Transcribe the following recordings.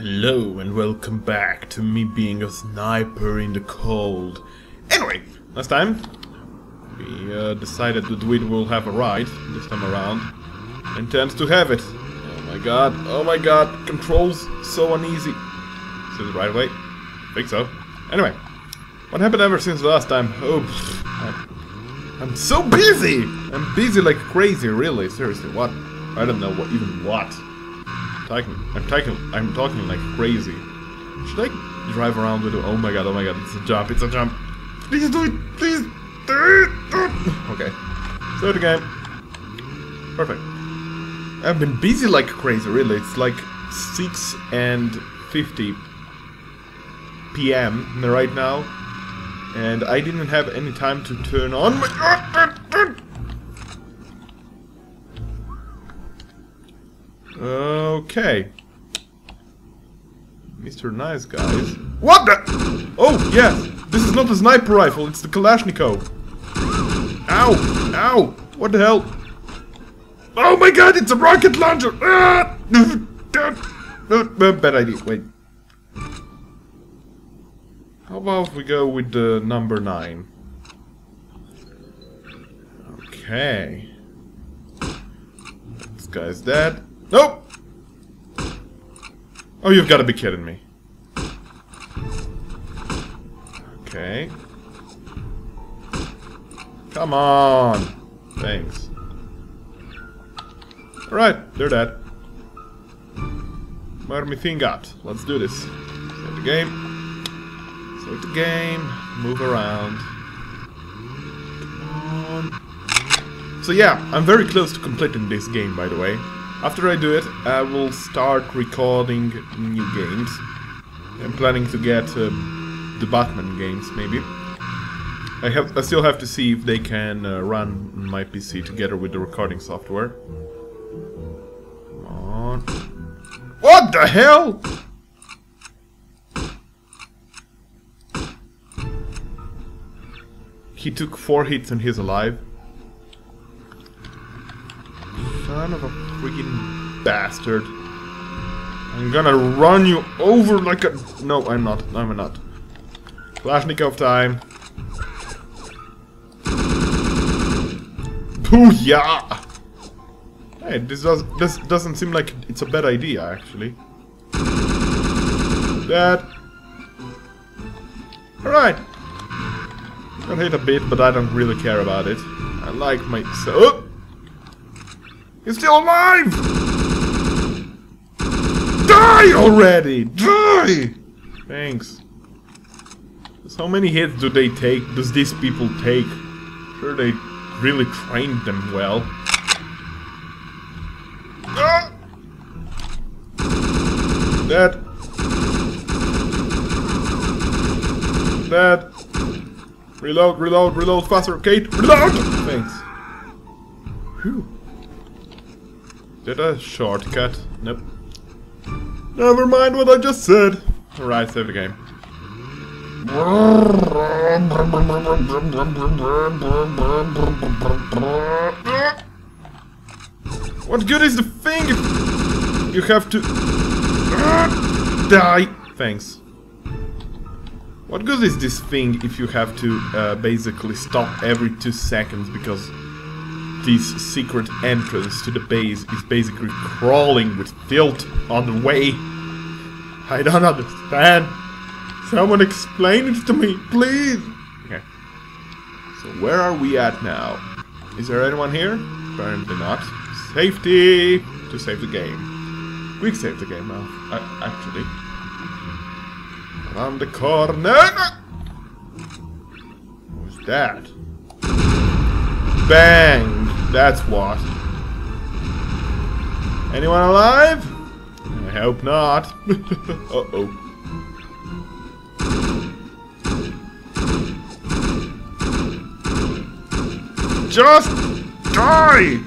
Hello and welcome back to me being a sniper in the cold. Anyway, last time we decided that we will have a ride this time around. Intends to have it. Oh my god, controls so uneasy. Is this the right way? I think so. Anyway, what happened ever since last time? Oh, I'm so busy! I'm busy like crazy, really, seriously, what? I don't know what, even what. I'm talking like crazy. Should I drive around with it? Oh my god, it's a jump, it's a jump. Please do it, please do it. Okay, start the game. Perfect. I've been busy like crazy, really. It's like 6:50 PM right now. And I didn't have any time to turn on my... Okay. Mr. Nice Guys. What the? Oh, yeah. This is not a sniper rifle, it's the Kalashnikov. Ow! Ow! What the hell? Oh my god, it's a rocket launcher! Ah! Bad idea, wait. How about we go with the number 9? Okay. This guy's dead. Nope! Oh, you've got to be kidding me. Okay. Come on! Thanks. Alright, they're dead. Where me thing got? Let's do this. Save the game. Save the game. Move around. Come on. So yeah, I'm very close to completing this game, by the way. After I do it, I will start recording new games. I'm planning to get the Batman games, maybe. I still have to see if they can run my PC together with the recording software. Come on. What the hell?! He took 4 hits and he's alive. Son of a... freaking bastard. I'm gonna run you over like a... No, I'm not. I'm not. Kalashnikov time. Booyah! Hey, this doesn't seem like it's a bad idea, actually. That. Alright. Got hit a bit, but I don't really care about it. I like my... So he's still alive! Die already! Die! Thanks. So how many hits do they take? Does these people take? Sure, they really trained them well. Ah! Dead. Reload, reload, reload faster, Cate! Reload! Thanks. Whew. Did a shortcut? Nope. Never mind what I just said. Alright, save the game. What good is the thing if you have to die? Thanks. What good is this thing if you have to basically stop every 2 seconds because this secret entrance to the base is basically crawling with filth on the way. I don't understand. Someone explain it to me, please. Okay. So where are we at now? Is there anyone here? Apparently not. Safety to save the game. We save the game now. Actually. Around the corner. Who's that? Bang. That's what. Anyone alive? I hope not. Uh-oh. Just die!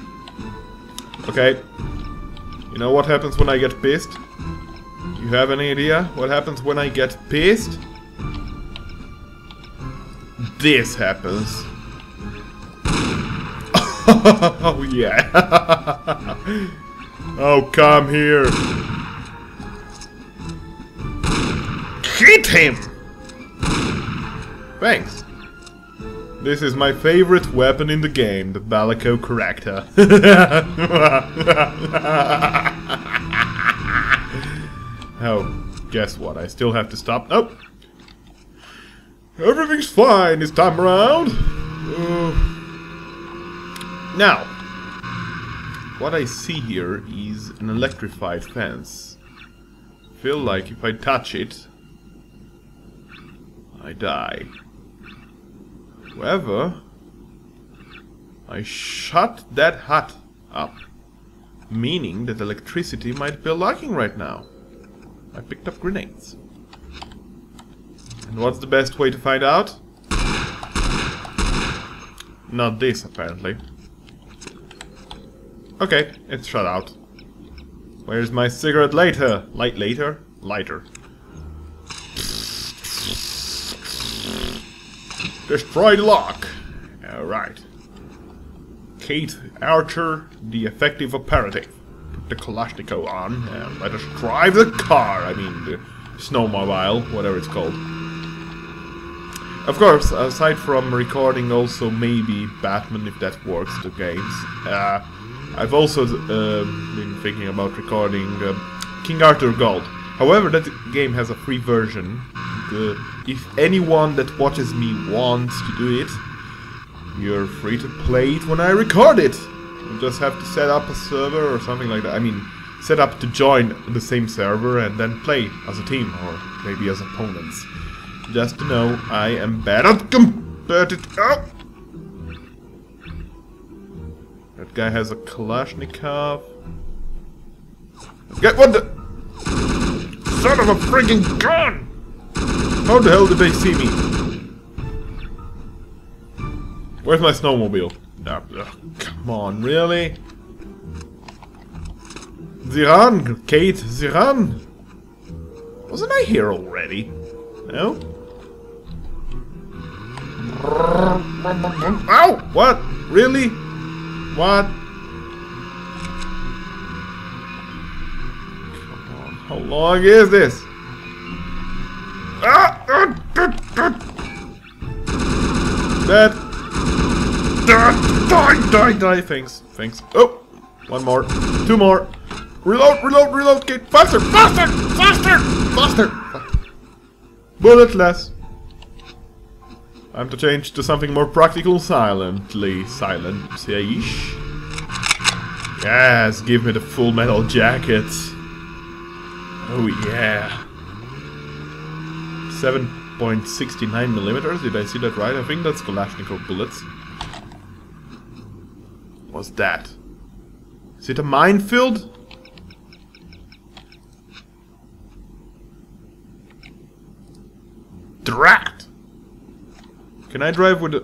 Okay. You know what happens when I get pissed? Do you have any idea what happens when I get pissed? This happens. Oh yeah! Oh, come here! hit him! Thanks. This is my favorite weapon in the game, the Balico Corrector. Oh, guess what? I still have to stop. Oh! Everything's fine this time around! Now, what I see here is an electrified fence. Feel like if I touch it, I die. However, I shut that hut up, meaning that electricity might be lacking right now. I picked up grenades. And what's the best way to find out? Not this, apparently. Okay, it's shut out. Where's my cigarette lighter? Lighter. Destroy the lock! Alright. Cate Archer, the effective operative. Put the Kalashnikov on and let us drive the car, I mean the snowmobile, whatever it's called. Of course, aside from recording also maybe Batman, if that works, the games. I've also been thinking about recording King Arthur Gold. However, that game has a free version. If anyone that watches me wants to do it, you're free to play it when I record it. You just have to set up a server or something like that. I mean, set up to join the same server and then play as a team or maybe as opponents. Just to know, I am bad at competitive. Oh! That guy has a Kalashnikov. Get what the son of a freaking gun! How the hell did they see me? Where's my snowmobile? Oh, come on, really? Ziran, Cate, Ziran! Wasn't I here already? No? Ow! What? Really? What? Come on, how long is this? Ah! Dead! Die! Thanks. Oh! One more. Two more. Reload, Cate! Faster! Bulletless. I'm to change to something more practical, silent-ish. Yes, give me the full metal jacket. Oh yeah. 7.69mm, did I see that right? I think that's Kalashnikov bullets. What's that? Is it a minefield? Drat! Can I drive with a...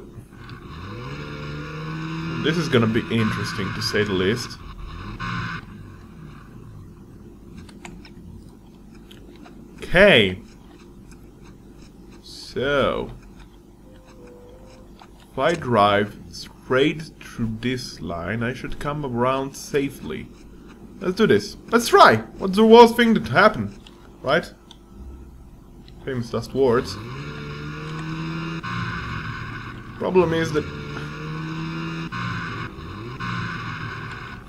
This is gonna be interesting, to say the least. Okay. So... If I drive straight through this line, I should come around safely. Let's do this. Let's try! What's the worst thing that happened? Right? Famous last words. Problem is that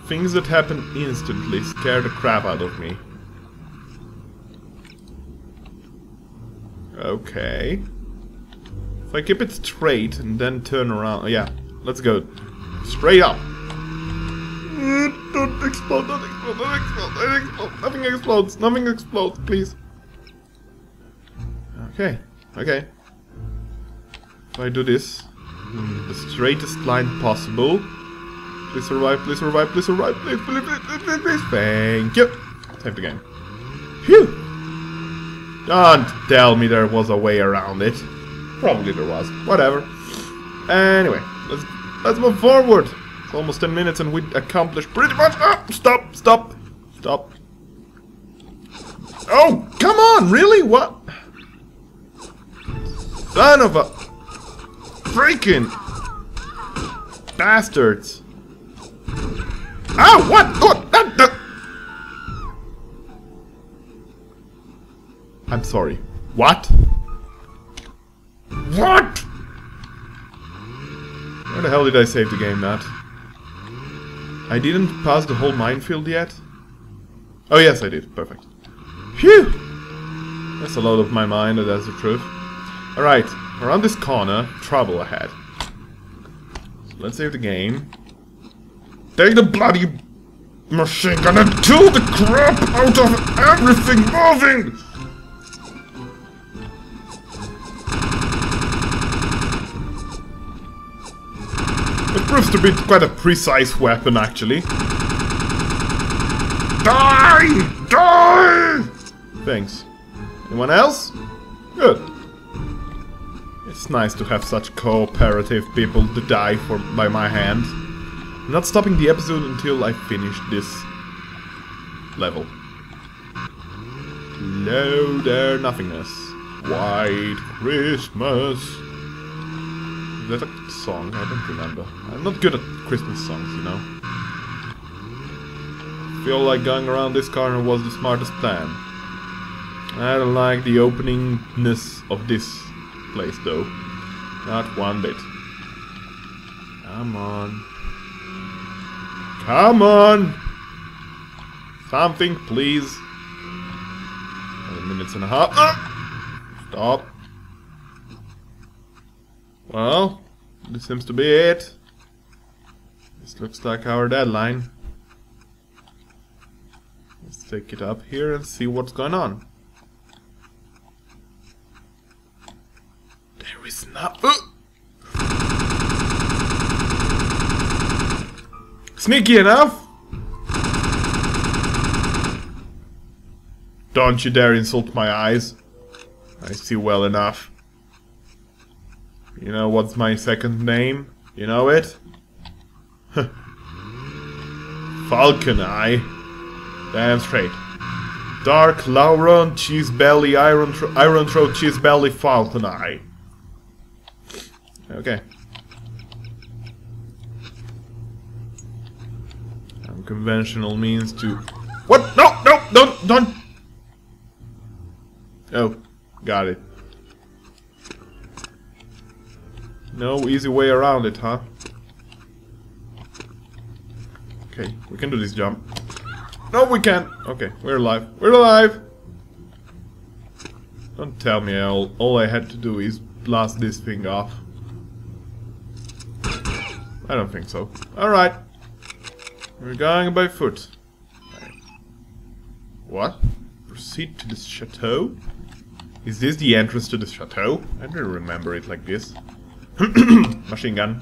things that happen instantly scare the crap out of me. Okay. If I keep it straight and then turn around... Yeah, let's go. Straight up. Don't explode, don't explode, don't explode, don't explode. Nothing explodes, please. Okay. If I do this... the straightest line possible. Please survive. Thank you. Save the game. Phew! Don't tell me there was a way around it. Probably there was. Whatever. Anyway, let's move forward. It's almost 10 minutes and we accomplished pretty much. Oh, stop. Oh, come on! Really? What? Son of a freaking bastards! Ow! What? What? I'm sorry. What? What? Where the hell did I save the game at? I didn't pass the whole minefield yet? Oh yes, I did. Perfect. Phew! That's a load of my mind, that's the truth. Alright, around this corner, trouble ahead. So let's save the game. Take the bloody machine gun and kill the crap out of everything moving! It proves to be quite a precise weapon, actually. Die! Die! Thanks. Anyone else? Good. It's nice to have such cooperative people to die for by my hand. I'm not stopping the episode until I finish this level. Hello there, nothingness. White Christmas. Is that a song? I don't remember. I'm not good at Christmas songs, you know. Feel like going around this corner was the smartest plan. I don't like the openingness of this place, though. Not one bit. Come on. Come on! Something, please. 7 minutes and a half. Stop. Well, this seems to be it. This looks like our deadline. Let's take it up here and see what's going on. Sneaky enough! Don't you dare insult my eyes. I see well enough. You know what's my second name? You know it? Falcon Eye. Damn straight. Dark Lauron Cheese Belly Iron Throat Cheese Belly Falcon Eye. Okay. Unconventional means to... What? No! No! Don't! Oh. Got it. No easy way around it, huh? Okay, we can do this jump. No, we can't! Okay, we're alive. We're alive! Don't tell me all I had to do is blast this thing off. I don't think so. Alright. We're going by foot. What? Proceed to this chateau? Is this the entrance to this chateau? I don't remember it like this. Machine gun.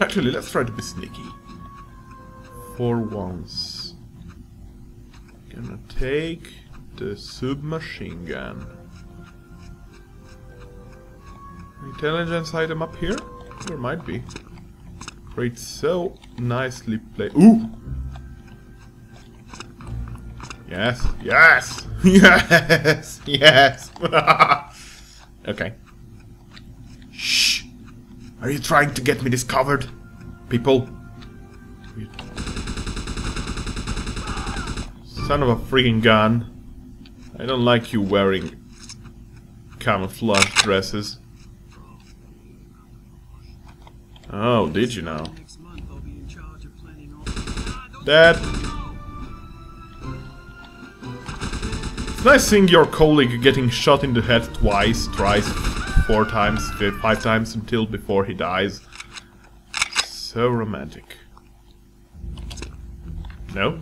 Actually, let's try to be sneaky. For once. Gonna take the submachine gun. Intelligence item up here? There might be. Great, so nicely played. Ooh! Yes, yes, yes, yes! Okay. Shh! Are you trying to get me discovered? People? Son of a freaking gun. I don't like you wearing camouflage dresses. Oh, did you know? Dad! It's nice seeing your colleague getting shot in the head twice, thrice, 4 times, 5 times until before he dies. So romantic. No?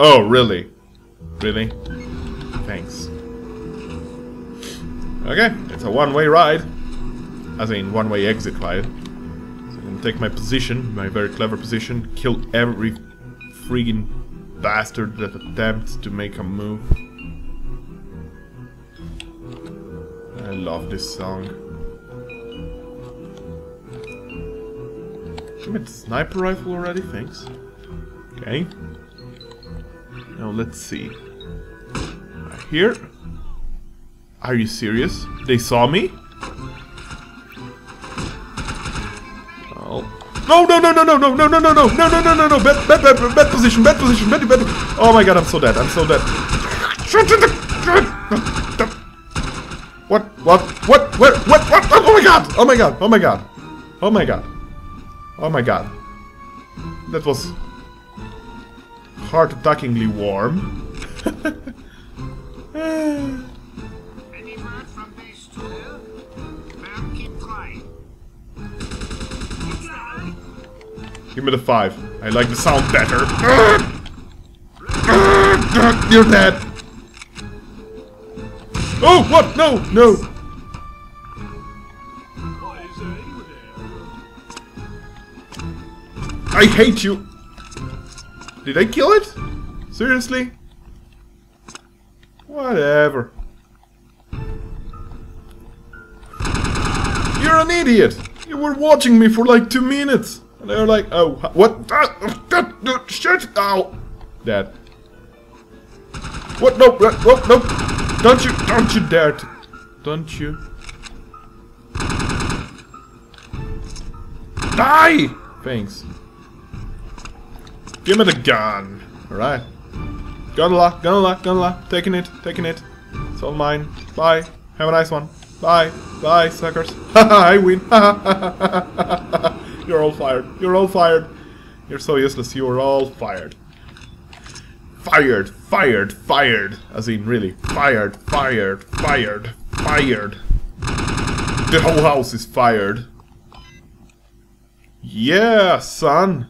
Oh, really? Really? Thanks. Okay, it's a one-way ride. As in, one-way exit ride. So I'm gonna take my position, my very clever position, kill every friggin' bastard that attempts to make a move. I love this song. Give me the sniper rifle already, thanks. Okay. Now let's see. Right here. Are you serious? They saw me? Oh. No, bad position, bad. Oh my god, I'm so dead. What? Oh my god. That was heart-attackingly warm. Any word from base 2? Ma'am, keep flying. Give me the 5. I like the sound better. You're dead. Oh, what? No. I hate you. Did I kill it? Seriously? Whatever. You're an idiot. You were watching me for like 2 minutes. And they were like, oh, what? Shit! Ow! Dead. What? No! Don't you dare to... Don't you... Die! Thanks. Give me the gun. Alright. Gonna la. Taking it. It's all mine. Bye. Have a nice one. Bye, suckers. Haha, I win. You're all fired. You're so useless. You're all fired. Fired. As in, really. Fired. The whole house is fired. Yeah, son.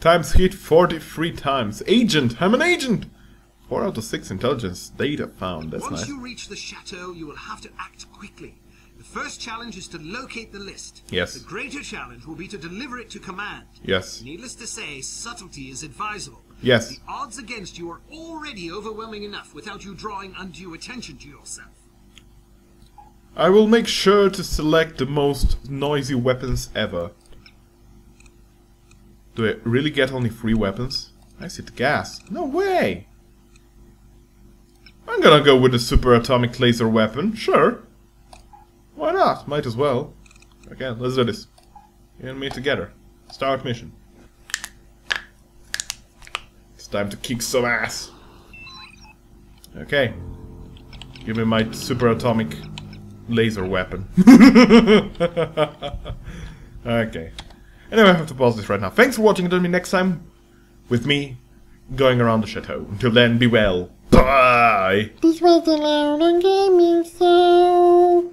Times hit 43 times. Agent! I'm an agent! 4 out of 6 intelligence data found. That's nice. Once you reach the chateau, you will have to act quickly. The first challenge is to locate the list. Yes. The greater challenge will be to deliver it to command. Yes. Needless to say, subtlety is advisable. Yes. The odds against you are already overwhelming enough without you drawing undue attention to yourself. I will make sure to select the most noisy weapons ever. Do I really get only 3 weapons? I see the gas. No way! I'm gonna go with the super atomic laser weapon, sure. Why not? Might as well. Okay, let's do this. You and me together. Start mission. It's time to kick some ass. Okay. Give me my super atomic laser weapon. Okay. Anyway, I have to pause this right now. Thanks for watching. Until next time, with me going around the chateau. Until then, be well. Bye! This was the Loud on Gaming, so...